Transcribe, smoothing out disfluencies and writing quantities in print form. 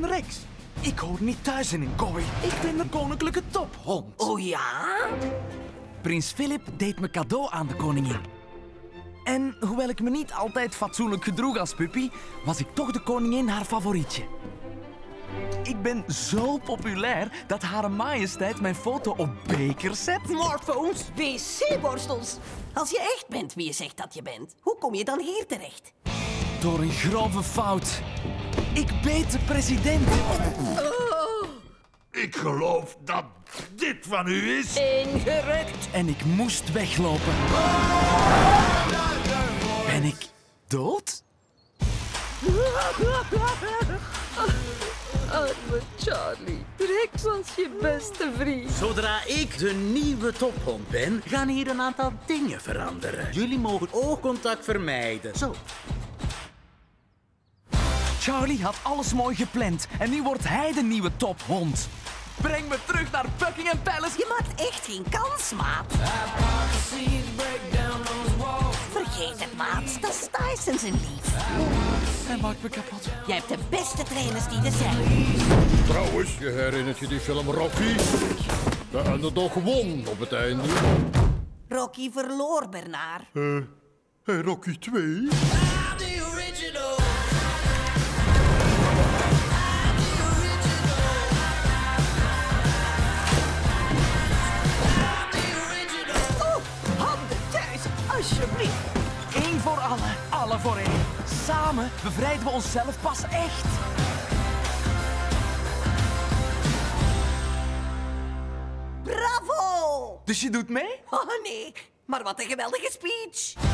ben Rex. Ik hoor niet thuis in een kooi. Ik ben de koninklijke tophond. Oh ja? Prins Philip deed me cadeau aan de koningin. En hoewel ik me niet altijd fatsoenlijk gedroeg als puppy, was ik toch de koningin haar favorietje. Ik ben zo populair dat Hare Majesteit mijn foto op bekers zet. Smartphones, wc-borstels. Als je echt bent wie je zegt dat je bent, hoe kom je dan hier terecht? Door een grove fout. Ik beet de president. Oh. Ik geloof dat dit van u is. Ingerukt. En ik moest weglopen. Ben ik dood? Arme Charlie. Rex was je beste vriend. Zodra ik de nieuwe tophond ben, gaan hier een aantal dingen veranderen. Jullie mogen oogcontact vermijden. Zo. Charlie had alles mooi gepland en nu wordt hij de nieuwe tophond. Breng me terug naar Buckingham Palace. Je maakt echt geen kans, maat. Vergeet het, maat. Dat is Tyson zijn lief. Hij maakt me kapot. Jij hebt de beste trainers die er zijn. Trouwens, je herinnert je die film Rocky? De underdog won op het einde. Rocky verloor, Bernard. Rocky 2? Eén voor alle, alle voor één. Samen bevrijden we onszelf pas echt. Bravo! Dus je doet mee? Oh nee, maar wat een geweldige speech.